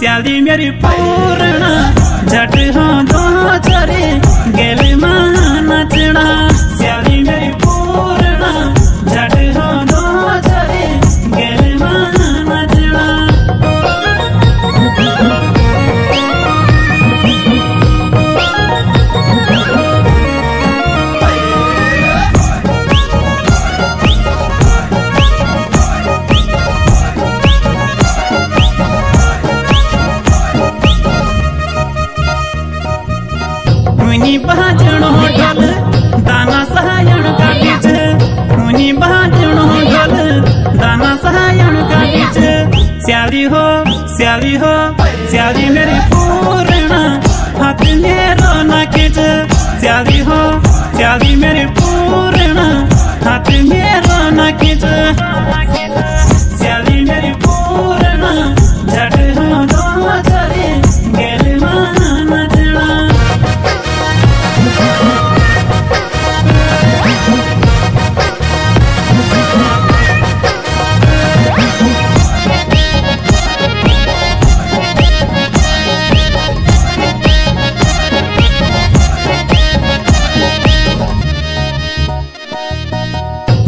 चाली मेरी पूर्णा जट हो दो चरे गेले माना चढ़ा चाली मेरी पूर्णा जट हो दो चरे गेले माना चढ़ा। मुनी भाजनो ढल दाना सहायण काटी छे मुनी भाजनो ढल दाना सहायण काटी छे स्याली हो स्याली मेरी पूर्णा हाथ मेरो नाके छे स्याली मेरी पूर्णा हाथ मेरो नाके छे स्याली मेरी पूर्णा झट हो दो चरे गेले माना चढ़ा।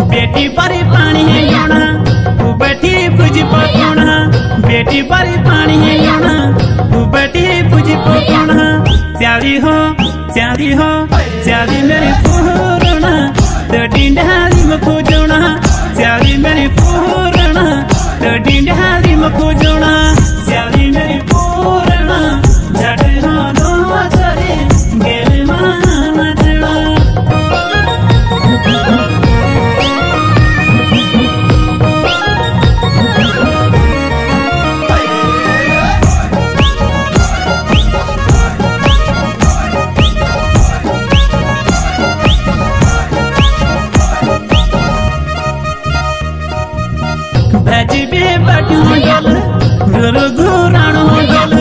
बेटी परी पानी है योना तू बैठी पूजी पकोना बेटी परी पानी है योना तू बैठी पूजी पकोना चाली हो चाली मेरी पूर्णा तोड़ी डाली में खोजना चाली मेरी पूर्णा तोड़ी डाली में खोजना चाली मेरी पूर्णा झट हो दो चरे गेले माना चढ़ा। भजबे बटू डल गुरु घुराण डल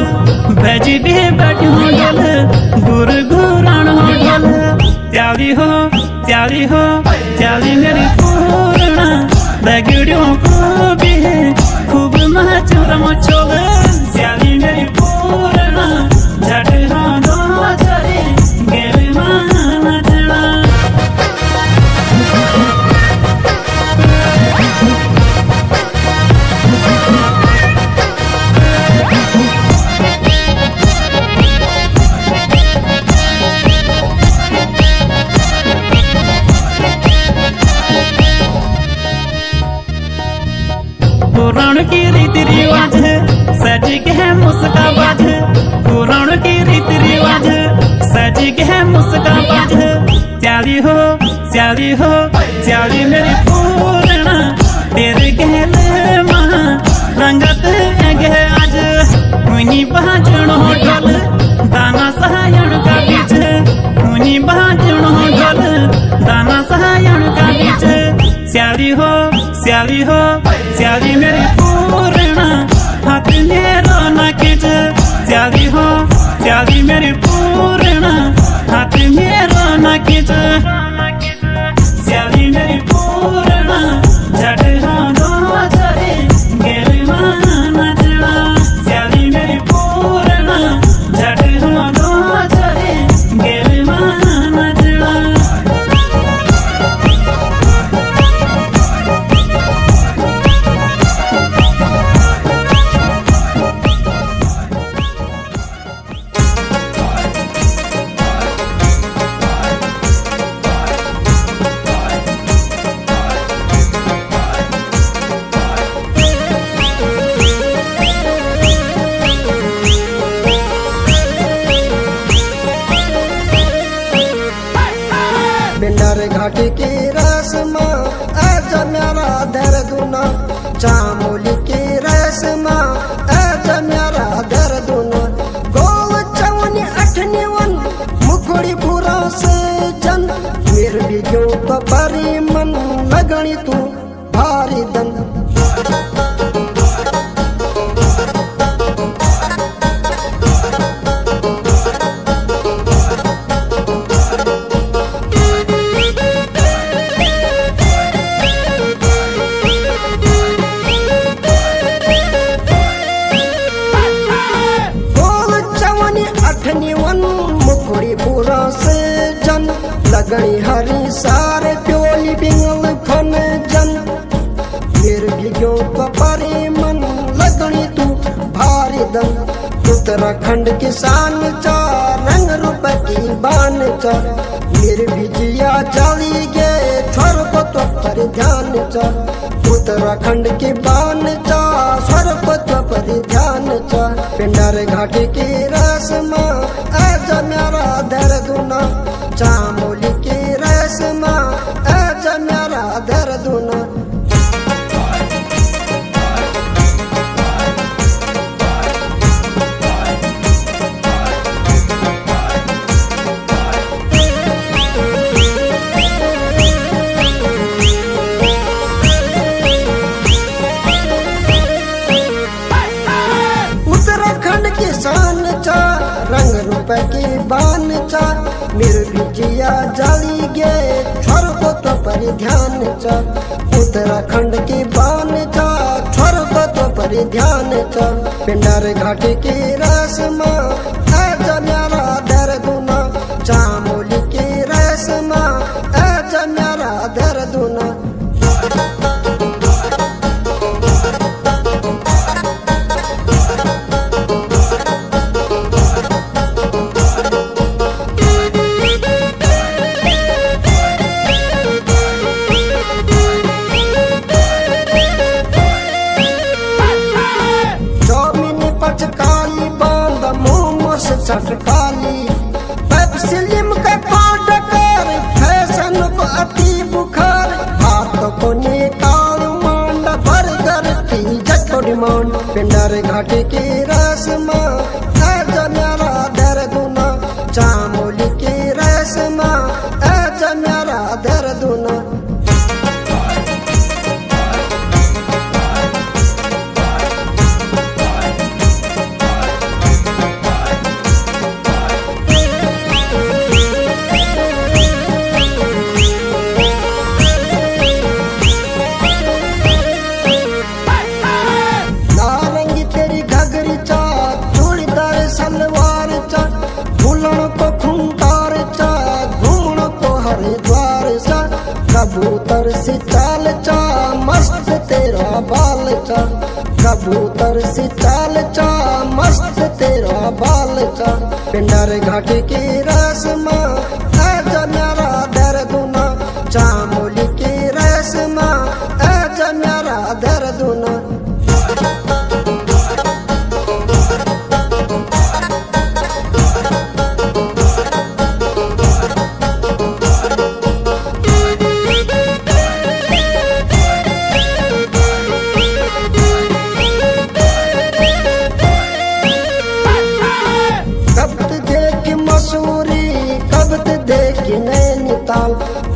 भजबे बटू डल गुरु घुराण डल त्याली हो त्याली मेरी पूर्णा लगड़ियों खूबी है खूब महचूर मचोल त्याली मेरी पूर्णा झट हो दो चरे गेले माना चढ़ा। पुराण की रीति रिवाज सजी के है मुस्का बाज पुराण की रीति रिवाज सजी के है मुस्का बाज चाली हो चाली मेरी पूर्णा तेरे गहले महा रंगत है आज मुनी भाजण ढल दाना सहायण का बीच मुनी भाजण ढल दाना सहायण का बीच स्याली हो स्याली मेरी पूर्णा हाथ मेरो नाके स्याली मेरी पूर्णा हाथ मेरो नाके स्याली मेरी पूर्णा झट हो दो चरे गेले माना चढ़ा स्याली मेरी पूर्णा झट हो दो चरे गेले माना चढ़ा। घाटी की रस्मा आज मेरा धर दूना चामोली की रस्मा आज मेरा धर दूना गोव चौनी अठनी वन मुखड़ी पूरा से जन फिर भी जो तो बरी मन लगनी तू भारी दन गई हरी सारे प्योली बिंगल फन जन फिर भी क्यों कपरी मन लगनी तू भारी दन। उत्तराखंड किसान चा रंग रूप की बान चा निर्भिजिया चली गए छोर को तो पर ध्यान चा। उत्तराखंड की बान चा स्वर को तो पर ध्यान चा। पिंडर घाटी की रसमा आजा मेरा दर्द ना चामोली की रसमा आजा मेरा दर्द ना। किसान चा रंग रूप की बान चा निर्भिजिया जाली गे छोर को तो पर ध्यान चा। उत्तराखंड की बान चा छोर को तो पर ध्यान चा। पिंडर घाटी की रसमा आजा मेरा दर्द ना चामोली की रसमा आजा मेरा दर्द ना। चटकाली पेप्सिलिम का पाउडर फैशन को अति बुखार हाथों को निकाल मांडा बर्गर की जटो डिमांड। पिंडर घाटी की रसमा आजा मेरा दर्द ना चामोली की रसमा आजा मेरा दर्द ना। कबूतर से चाल चा मस्त तेरा बाल चा। कबूतर से चाल चा मस्त तेरा बाल चा। पिंडर घाटी की रसमा आजा मेरा दर्द ना चामोली की रसमा आजा मेरा दर्द ना।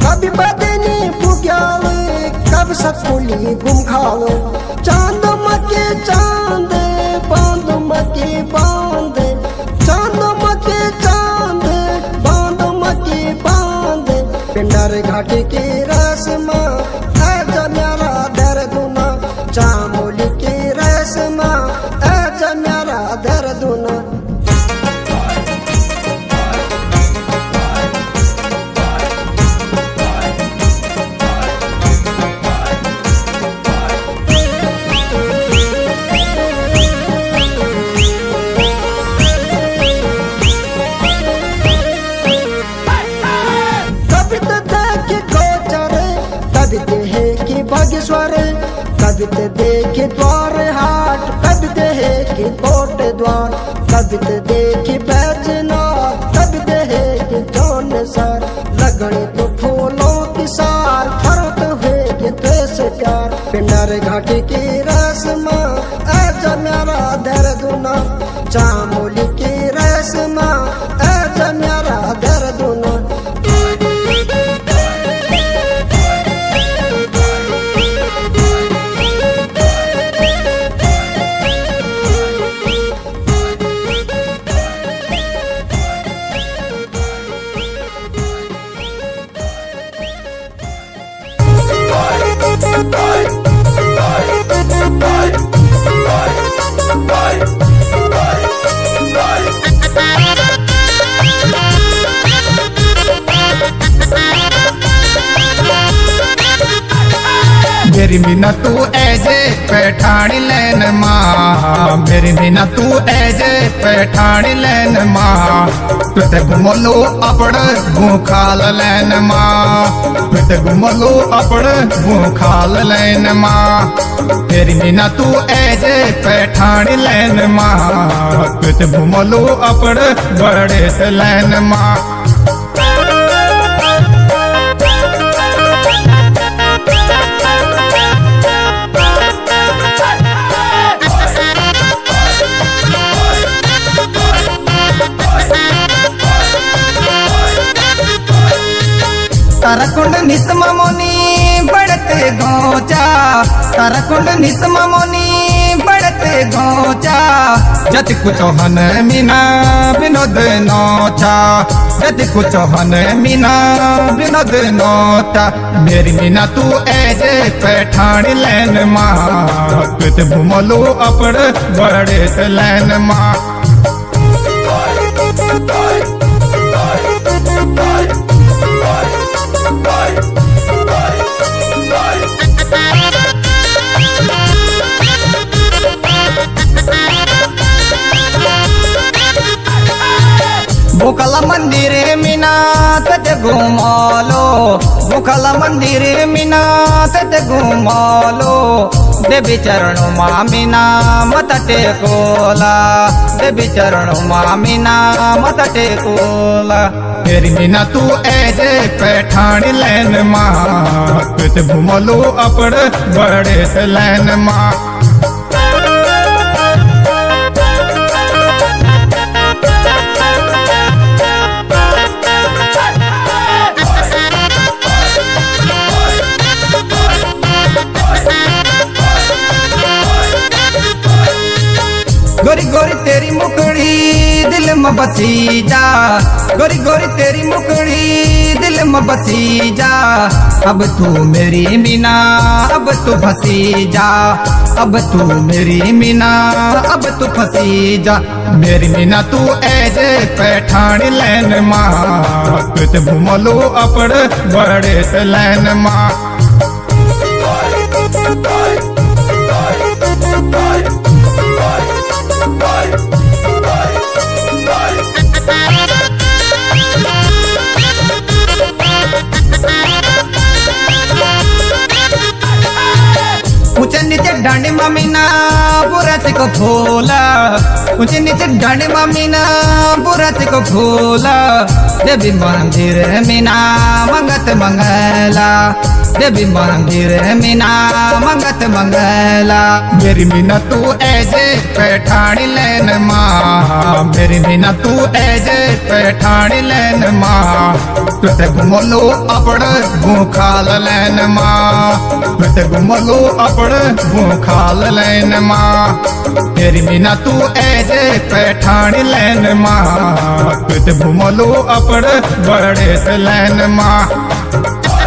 कभी बदनी भुग्याल कब सकुली गुमखाल चांद मके चांद बांध मके बांध चांद मके चांद बांध मके बांध। पिंडर घाटी की रसमा आजा मेरा दर्द ना चामोली की रसमा आजा मेरा दर्द ना। कवित देखी द्वार हाट कवित है कि कोट द्वार कवित देखी बैजना कवित है कि जोन सार लगनी तो फूलों की सार फरत है कि देश प्यार। पिंडर घाटी की रसमा आजा मेरा दर्द ना चामोली की रसमा आजा मेरा दर्द ना। मेरी बिना तू ऐसे पैठानी लैन माँ, मेरी बिना तू ऐसे पैठानी लैन माँ। तुते घुमलो अपड़ भूखाल लैन माँ, तुते घुमलो अपड़ भूखाल लैन माँ। मेरी बिना तू ऐसे पैठानी लैन माँ, तुते घुमलो अपड़ बड़े से लैन माँ। उत्तराखंड निस्मा मोनी बढ़ते घोंचा, उत्तराखंड निस्मा मोनी बढ़ते घोंचा। जति कुछ हन मीना विनोद नोचा, जति कुछ हन मीना विनोद नोता। मेरी मीना तू ऐसे पैठानी लैन माँ, तुते घुमलो अपड़ बड़े से लैन माँ। बुखला मंदिर मीना तते घुमालो, बुखला मंदिर मीना तते घुमालो। देवी चरणों मामीना मत टेकोला, देवी चरणों मामीना मत टेकोला। मेरी मीना तू ऐसे पैठानी लैन माँ, तुते घुमलो अपड़ बड़े से लैन माँ। गोरी गोरी तेरी मुकड़ी दिल में बसी जा, गोरी गोरी तेरी मुकड़ी दिल में बसी जा। अब तू मेरी मीना अब तू फंसी जा, अब तू मेरी मीना अब तू फंसी जा। मेरी मीना तू ऐसे पैठानी लैन माँ, तुते घुमलो अपड़ बड़े से लैन माँ। ऊंचे नीचे डांडे मामीना बुरा से को भोला, ऊंचे नीचे डांडे मामीना बुरा से को भोला। देवी मंदिर मीना मंगत मंगला, देवी मंदिर मीना मंगत मंगला। मेरी मीना तू ऐसे पैठानी लैन माँ, मेरी मीना तू ऐसे पैठानी लैन माँ। तुते घुमलो अपड़ भूखाल लैन माँ, तुते घुमलो अपड़ भूखाल लैन माँ। मेरी मीना तू ऐसे पैठानी लैन माँ, तुते घुमलो अपड़ बड़े से लैन माँ।